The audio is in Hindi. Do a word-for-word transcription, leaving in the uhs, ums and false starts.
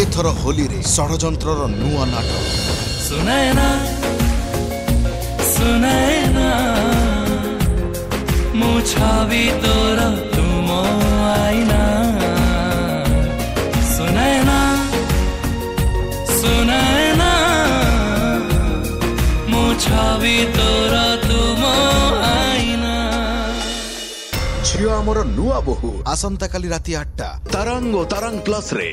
एथर होली रे षडयंत्रर नुआ नाटक सुनाएना सुनाएना मो छवि तोर तुम आईना सुनाएना सुनाएना मो छवि तोर तुम आईना झियो आमर नुआ बहु आसंता काली राति आठटा तरंग ओ तरंग प्लस रे।